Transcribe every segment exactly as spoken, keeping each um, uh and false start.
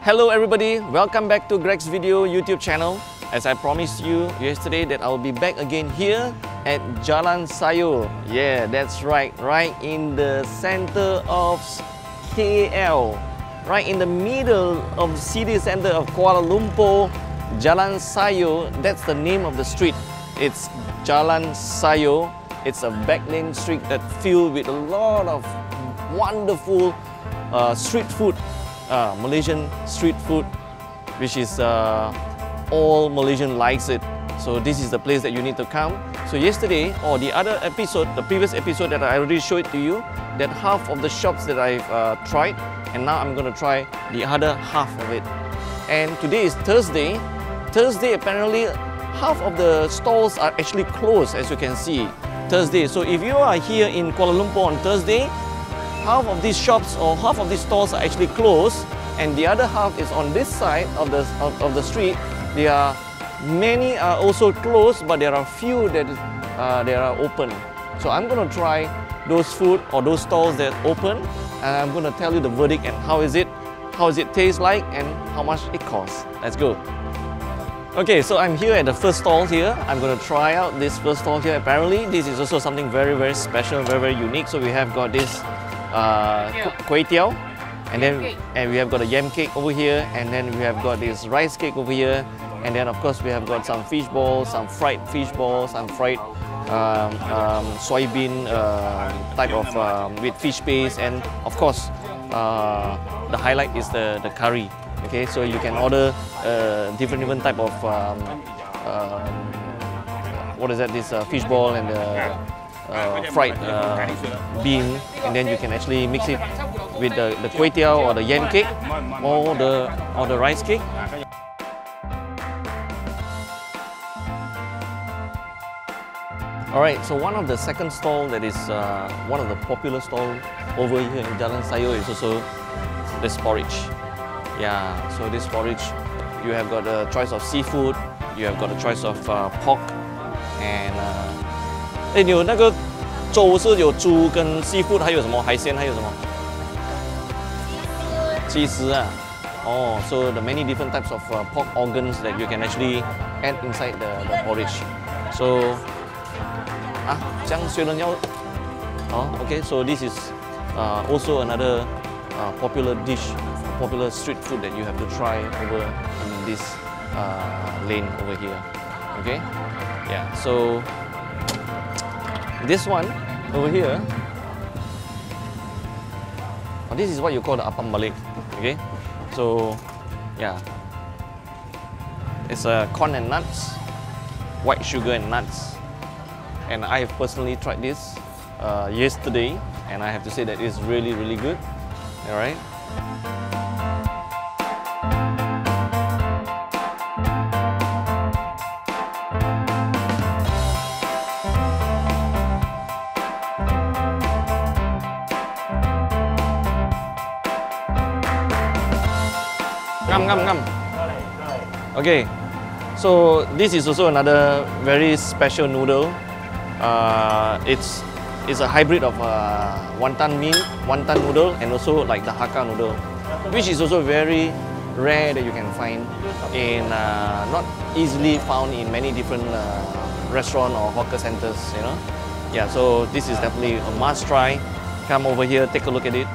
Hello everybody, welcome back to Greg's Video YouTube channel. As I promised you yesterday that I'll be back again here at Jalan Sayo. Yeah, that's right, right in the center of K L. Right in the middle of the city center of Kuala Lumpur, Jalan Sayo, that's the name of the street. It's Jalan Sayo. It's a backlane street that's filled with a lot of wonderful uh, street food. Uh, Malaysian street food, which is uh, all Malaysian likes it. So this is the place that you need to come. So yesterday, or the other episode, the previous episode that I already showed to you, that half of the shops that I've uh, tried, and now I'm gonna try the other half of it. And today is Thursday. Thursday, apparently, half of the stalls are actually closed, as you can see, Thursday. So if you are here in Kuala Lumpur on Thursday, half of these shops or half of these stores are actually closed, and the other half is on this side of the of, of the street. There are many are also closed, but there are few that uh, they are open. So I'm gonna try those food or those stalls that open, and I'm gonna tell you the verdict and how is it, how is it taste like, and how much it costs. Let's go. Okay, so I'm here at the first stall here. I'm gonna try out this first stall here. Apparently, this is also something very very special, very very unique. So we have got this. Uh, kuei tiao, and then cake. And we have got a yam cake over here, and then we have got this rice cake over here, and then of course we have got some fish balls, some fried fish balls, some fried um, um, soybean uh, type of um, with fish paste, and of course uh, the highlight is the the curry. Okay, so you can order uh, different different type of um, uh, what is that? This uh, fish ball and the. Uh, fried uh, bean, and then you can actually mix it with the, the kuei tiao or the yam cake or the or the rice cake. Alright, so one of the second stall that is uh, one of the popular stall over here in Jalan Sayur is also this porridge. Yeah, so this porridge, you have got a choice of seafood, you have got a choice of uh, pork, and uh, 哎，你有那个粥是有猪跟 seafood， 还有什么海鲜，还有什么？鸡丝啊。哦， so the many different types of uh, pork organs that you can actually add inside the, the porridge. So 啊，这样虽然要，哦 ，okay, so this is uh, also another uh, popular dish, popular street food that you have to try over in this uh, lane over here. Okay, yeah, so. This one over here, oh, this is what you call the apam balik. Okay, so yeah, it's a uh, corn and nuts, white sugar and nuts, and I have personally tried this uh, yesterday, and I have to say that it's really really good. All right. Come, come, come. Okay, so this is also another very special noodle. Uh, it's it's a hybrid of uh, wonton mee, wonton noodle, and also like the hakka noodle, which is also very rare that you can find in uh, not easily found in many different uh, restaurant or hawker centers. You know, yeah. So this is definitely a must try. Come over here, take a look at it.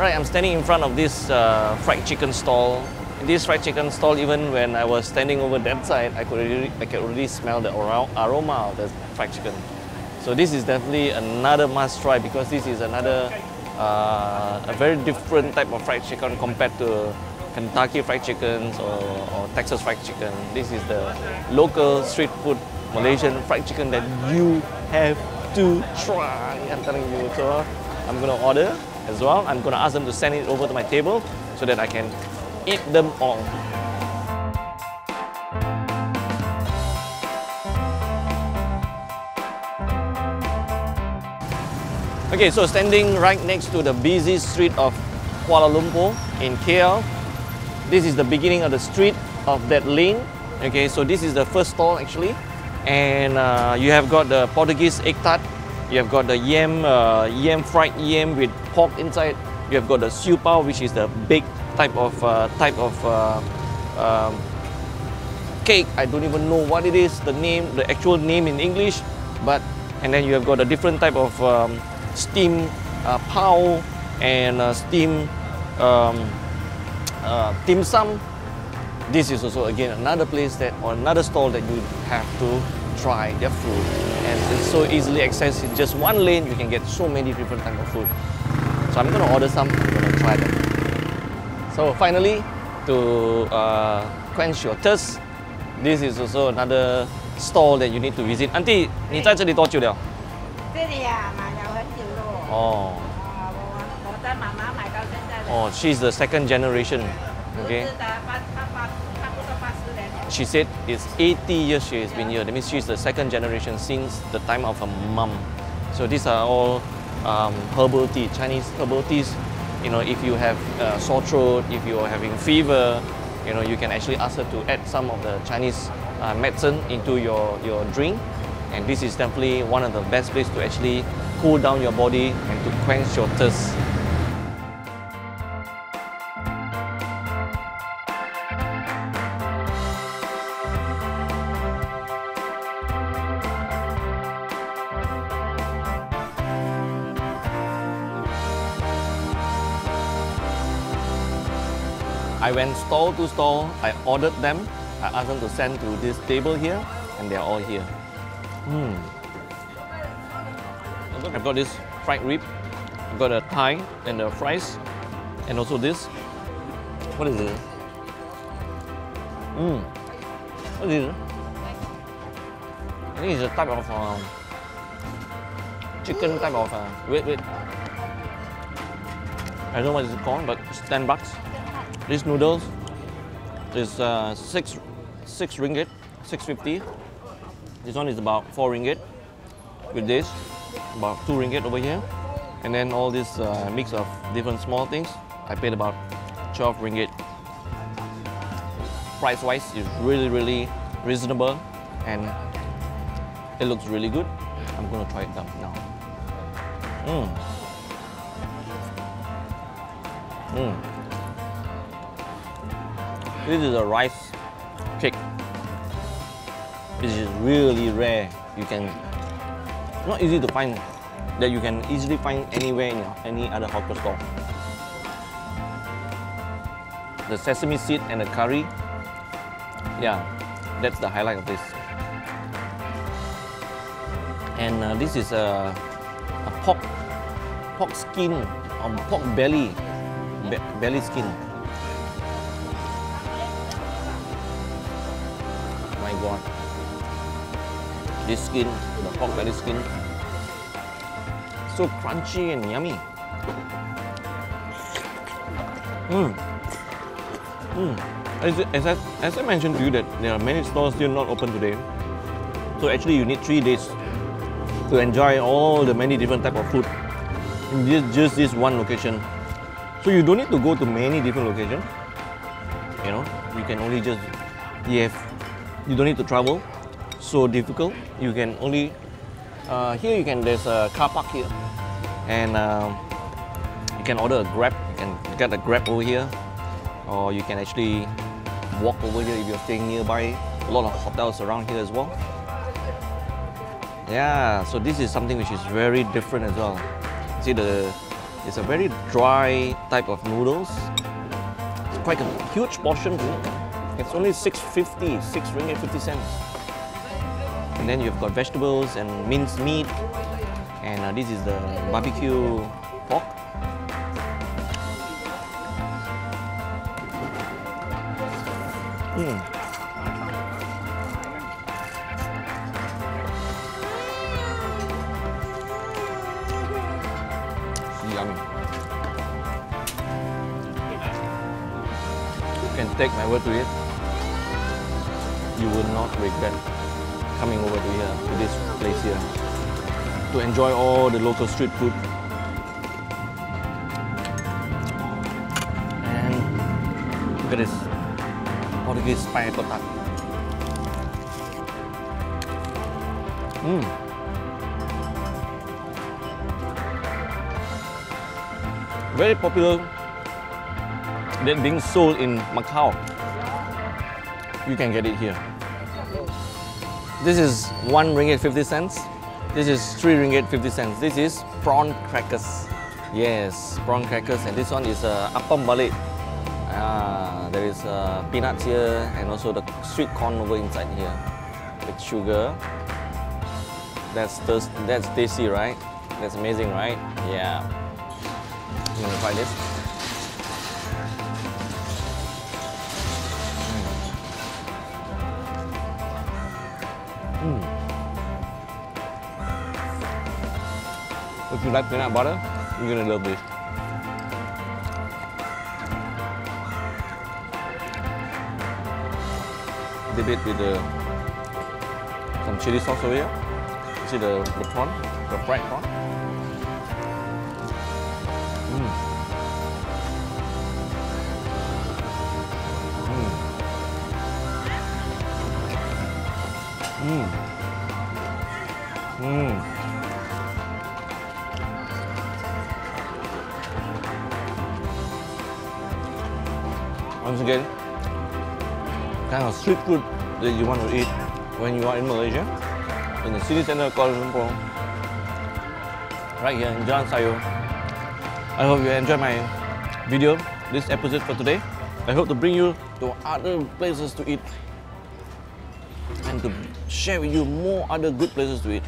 Right, I'm standing in front of this uh, fried chicken stall. In this fried chicken stall, even when I was standing over that side, I could really, I could really smell the aroma of the fried chicken. So this is definitely another must try, because this is another uh, a very different type of fried chicken compared to Kentucky fried chickens or, or Texas fried chicken. This is the local street food Malaysian fried chicken that you have to try. I'm telling you, so I'm gonna order. As well, I'm gonna ask them to send it over to my table so that I can eat them all. Okay, so standing right next to the busy street of Kuala Lumpur in K L. This is the beginning of the street of that lane. Okay, so this is the first stall actually. And uh, you have got the Portuguese egg tart. You have got the yam, uh, yam fried yam with pork inside. You have got the siu pau, which is the baked type of uh, type of uh, um, cake. I don't even know what it is, the name, the actual name in English. But and then you have got a different type of um, steam uh, pau and uh, steam um, uh, dim sum. This is also again another place that or another stall that you have to try their food, and it's so easily accessed. In just one lane, you can get so many different types of food. So I'm gonna order some. I'm gonna try them. So finally, to uh, quench your thirst, this is also another stall that you need to visit. Auntie, you have been here for how long? Oh. Oh, she's the second generation. Okay. She said it's eighty years she has been here. That means she's the second generation since the time of her mum. So these are all um, herbal tea, Chinese herbal teas. You know, if you have uh, sore throat, if you are having fever, you know, you can actually ask her to add some of the Chinese uh, medicine into your, your drink. And this is definitely one of the best places to actually cool down your body and to quench your thirst. I went stall to stall, I ordered them, I asked them to send to this table here, and they're all here. Mm. I've got this fried rib, I've got a thigh and the fries, and also this. What is this? Mm. What is this? I think it's a type of uh, chicken type of... Uh, wait, wait. I don't know what it's called, but it's ten bucks. These noodles is uh, six, six ringgit, six fifty. This one is about four ringgit. With this, about two ringgit over here, and then all this uh, mix of different small things. I paid about twelve ringgit. Price-wise, is really, really reasonable, and it looks really good. I'm gonna try it out now. Mmm. Mmm. This is a rice cake. This is really rare. You can not easy to find that you can easily find anywhere in any other hawker store. The sesame seed and the curry. Yeah, that's the highlight of this. And uh, this is a, a pork pork skin or pork belly be- belly skin. God. This skin, the pork belly skin, so crunchy and yummy. Mm. Mm. As, as, I, as I mentioned to you that there are many stores still not open today, so actually you need three days to enjoy all the many different types of food in this, just this one location. So you don't need to go to many different locations. You know, you can only just you have You don't need to travel, so difficult. You can only uh, here. You can there's a car park here, and uh, you can order a Grab. You can get a Grab over here, or you can actually walk over here if you're staying nearby. A lot of hotels around here as well. Yeah, so this is something which is very different as well. See the it's a very dry type of noodles. It's quite a huge portion. It's only six fifty, six ringgit fifty cents. And then you've got vegetables and minced meat. And uh, this is the barbecue pork. Mm. Yummy. You can take my word to it. You will not regret coming over to here, to this place here, to enjoy all the local street food. Look at this. Portuguese pineapple tart. Mmm. Very popular, that being sold in Macau. You can get it here. This is one ringgit fifty cents. This is three ringgit fifty cents. This is prawn crackers. Yes, prawn crackers. And this one is uh, apam balik. Ah, there is uh, peanuts here and also the sweet corn over inside here with sugar. That's that's tasty, right? That's amazing, right? Yeah. I'm gonna try this. Mm. Mm. If you like peanut butter, you're gonna love this. Dip it with the, some chili sauce over here. You see the, the prawn, the fried prawn. Mmm. Mmm. Once again, kind of street food that you want to eat when you are in Malaysia, in the city center of Kuala Lumpur, right here in Jalan Sayo. I hope you enjoyed my video, this episode for today. I hope to bring you to other places to eat and to share with you more other good places to eat.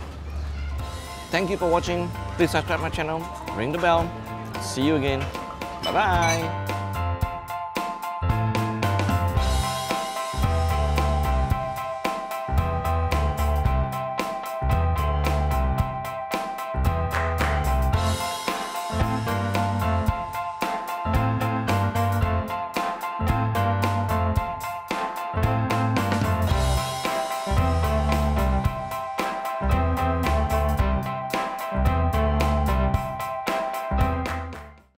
Thank you for watching. Please subscribe my channel, ring the bell. See you again. Bye-bye.